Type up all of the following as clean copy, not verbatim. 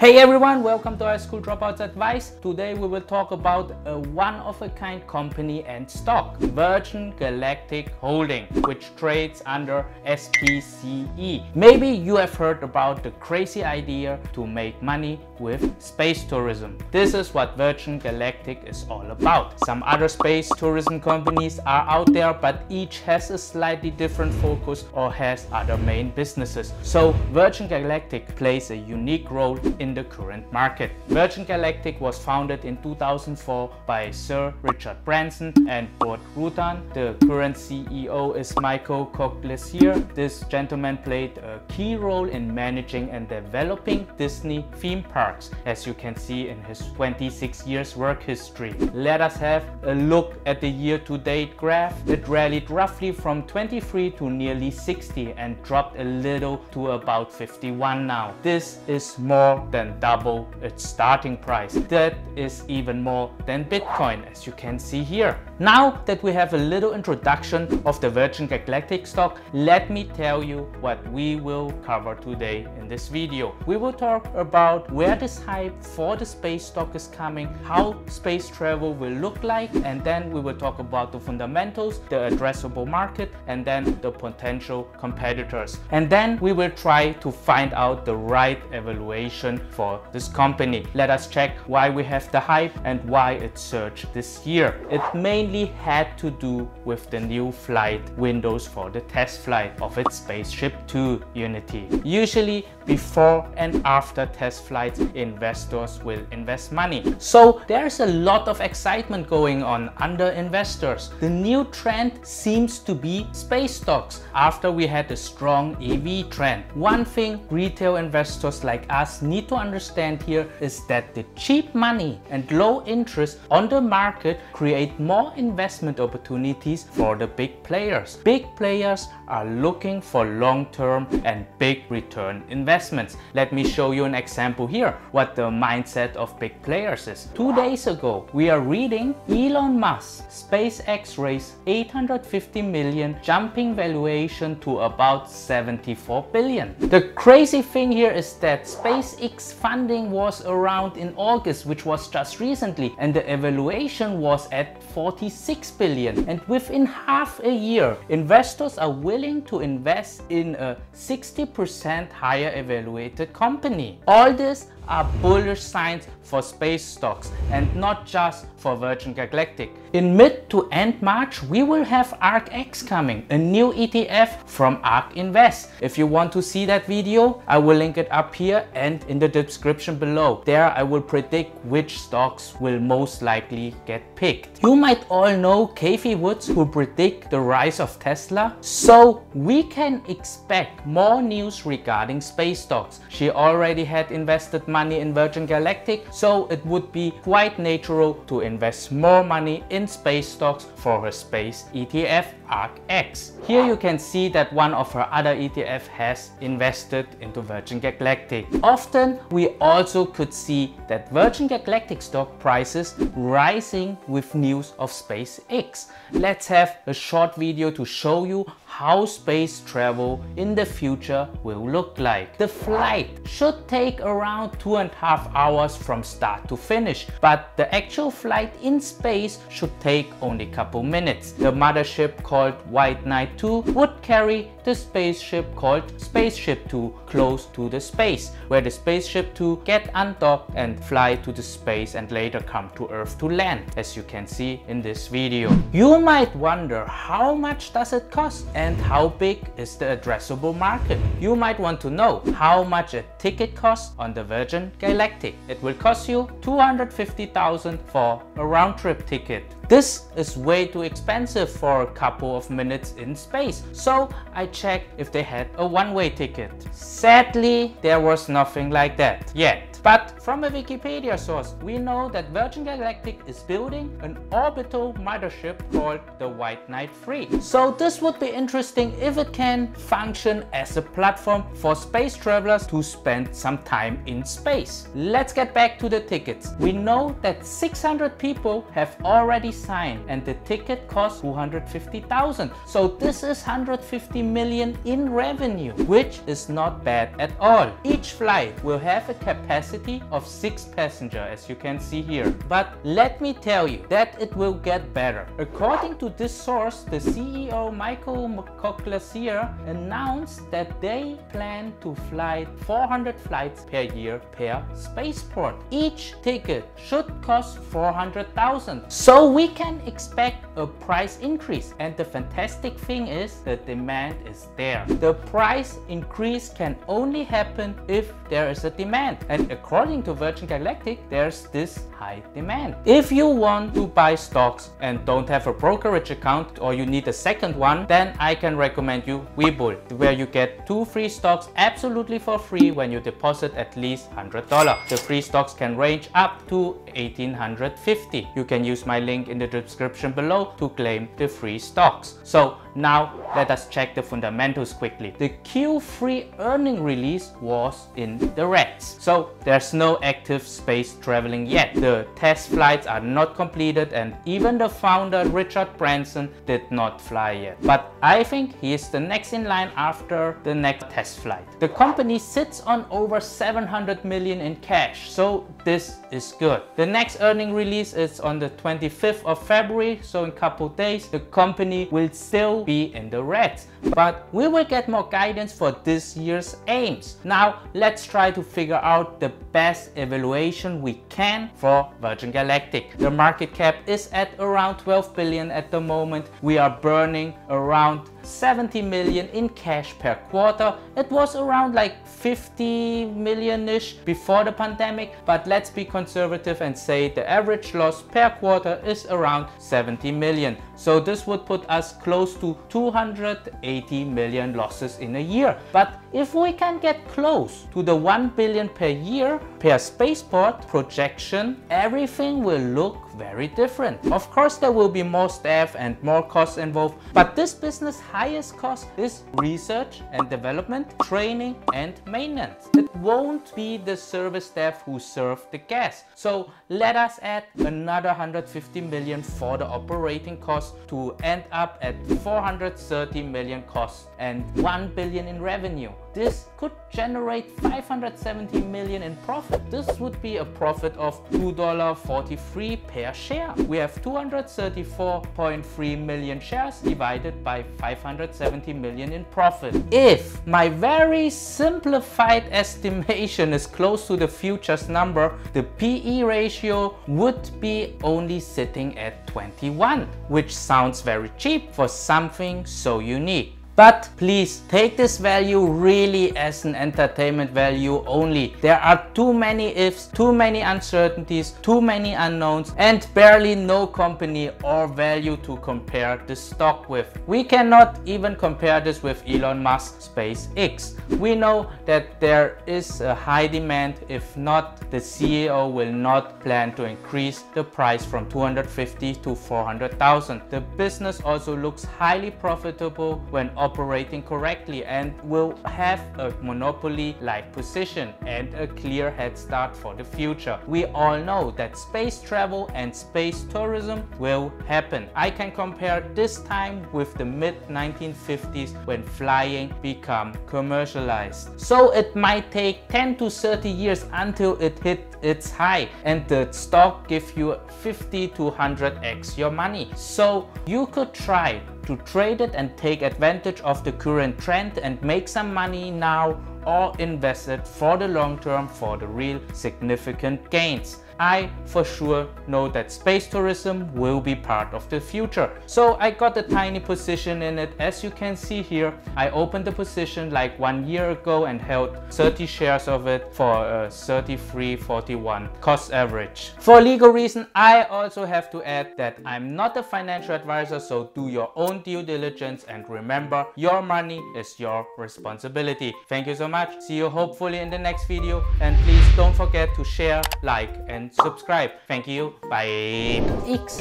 Hey everyone, welcome to our School Dropouts Advice. Today we will talk about a one-of-a-kind company and stock, Virgin Galactic Holdings, which trades under SPCE. Maybe you have heard about the crazy idea to make money with space tourism. This is what Virgin Galactic is all about. Some other space tourism companies are out there, but each has a slightly different focus or has other main businesses. So Virgin Galactic plays a unique role in the current market. Virgin Galactic was founded in 2004 by Sir Richard Branson and Burt Rutan. The current CEO is Michael Colglazier. This gentleman played a key role in managing and developing Disney theme parks, as you can see in his 26 years work history. Let us have a look at the year-to-date graph. It rallied roughly from 23 to nearly 60 and dropped a little to about 51 now. This is more than double its starting price. That is even more than Bitcoin, as you can see here. Now that we have a little introduction of the Virgin Galactic stock, let me tell you what we will cover today in this video. We will talk about where this hype for the space stock is coming, how space travel will look like, and then we will talk about the fundamentals, the addressable market, and then the potential competitors. And then we will try to find out the right evaluation for this company. Let us check why we have the hype and why it surged this year. It mainly had to do with the new flight windows for the test flight of its Spaceship 2 Unity. Usually before and after test flights, investors will invest money. So there's a lot of excitement going on under investors. The new trend seems to be space stocks after we had a strong EV trend. One thing retail investors like us need to understand here is that the cheap money and low interest on the market create more investment opportunities for the big players. Big players are looking for long-term and big return investments. Let me show you an example here, what the mindset of big players is. 2 days ago, we are reading Elon Musk, SpaceX raised $850 million, jumping valuation to about $74 billion. The crazy thing here is that SpaceX funding was around in August, which was just recently, and the evaluation was at $46 billion. And within half a year, investors are willing to invest in a 60% higher evaluated company. All this are bullish signs for space stocks and not just for Virgin Galactic. In mid to end March, we will have ARKX coming, a new ETF from ARK Invest. If you want to see that video, I will link it up here and in the description below. There I will predict which stocks will most likely get picked. You might all know Cathie Wood, who predict the rise of Tesla. So we can expect more news regarding space stocks. She already had invested money in Virgin Galactic, so it would be quite natural to invest more money in space stocks for her space ETF ARCX. Here you can see that one of her other ETF has invested into Virgin Galactic. Often we also could see that Virgin Galactic stock prices rising with news of SpaceX. Let's have a short video to show you how space travel in the future will look like. The flight should take around 2.5 hours from start to finish, but the actual flight in space should take only a couple minutes. The mothership called White Knight 2 would carry the spaceship called Spaceship 2 close to the space, where the Spaceship 2 get undocked and fly to the space and later come to Earth to land, as you can see in this video. You might wonder, how much does it cost and how big is the addressable market? You might want to know how much a ticket costs on the Virgin Galactic. It will cost you $250,000 for a round-trip ticket. This is way too expensive for a couple of minutes in space, so I checked if they had a one-way ticket. Sadly, there was nothing like that yet. But from a Wikipedia source, we know that Virgin Galactic is building an orbital mothership called the White Knight 3. So this would be interesting if it can function as a platform for space travelers to spend some time in space. Let's get back to the tickets. We know that 600 people have already signed and the ticket costs $250,000. So this is $150 million in revenue, which is not bad at all. Each flight will have a capacity capacity of 6 passengers, as you can see here. But let me tell you that it will get better. According to this source, the CEO Michael Colglazier announced that they plan to fly 400 flights per year per spaceport. Each ticket should cost $400,000. So we can expect a price increase. And the fantastic thing is the demand is there. The price increase can only happen if there is a demand. And according to Virgin Galactic, there's this high demand. If you want to buy stocks and don't have a brokerage account, or you need a second one, then I can recommend you Webull, where you get 2 free stocks absolutely for free when you deposit at least $100. The free stocks can range up to $1,850. You can use my link in the description below to claim the free stocks. So now let us check the fundamentals quickly. The Q3 earning release was in the reds, so there's no active space traveling yet. The test flights are not completed, and even the founder Richard Branson did not fly yet. But I think he is the next in line after the next test flight. The company sits on over 700 million in cash, so this is good. The next earning release is on the 25th of February, so in a couple days. The company will still be in the reds, but we will get more guidance for this year's aims. Now let's try to figure out the best evaluation we can for Virgin Galactic. The market cap is at around 12 billion at the moment. We are burning around 70 million in cash per quarter. It was around like 50 million-ish before the pandemic, but let's be conservative and say the average loss per quarter is around 70 million. So this would put us close to 280 million losses in a year. But if we can get close to the 1 billion per year per spaceport projection, everything will look very different. Of course, there will be more staff and more costs involved, but this business highest cost is research and development, training and maintenance. It won't be the service staff who serve the guests. So let us add another 150 million for the operating costs to end up at 430 million costs and 1 billion in revenue. This could generate 570 million in profit. This would be a profit of $2.43 per share. We have 234.3 million shares divided by 570 million in profit. If my very simplified estimation is close to the futures number, the PE ratio would be only sitting at 21, which sounds very cheap for something so unique. But please take this value really as an entertainment value only. There are too many ifs, too many uncertainties, too many unknowns, and barely no company or value to compare this stock with. We cannot even compare this with Elon Musk's SpaceX. We know that there is a high demand. If not, the CEO will not plan to increase the price from 250 to 400,000. The business also looks highly profitable when operating correctly and will have a monopoly-like position and a clear head start for the future. We all know that space travel and space tourism will happen. I can compare this time with the mid-1950s when flying became commercialized. So it might take 10 to 30 years until it hit its high and the stock gives you 50 to 100x your money. So you could try to trade it and take advantage of the current trend and make some money now, or invest it for the long term for the real significant gains. I for sure know that space tourism will be part of the future. So I got a tiny position in it. As you can see here, I opened the position like 1 year ago and held 30 shares of it for 33.41 cost average. For legal reason, I also have to add that I'm not a financial advisor, so do your own due diligence and remember, your money is your responsibility. Thank you so much. See you hopefully in the next video, and please don't forget to share, like and subscribe. Thank you. Bye. X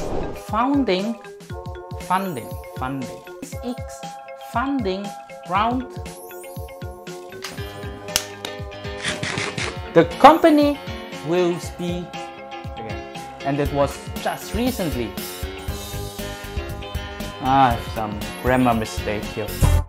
funding. X funding round. The company will be again, and it was just recently. Some grammar mistake here.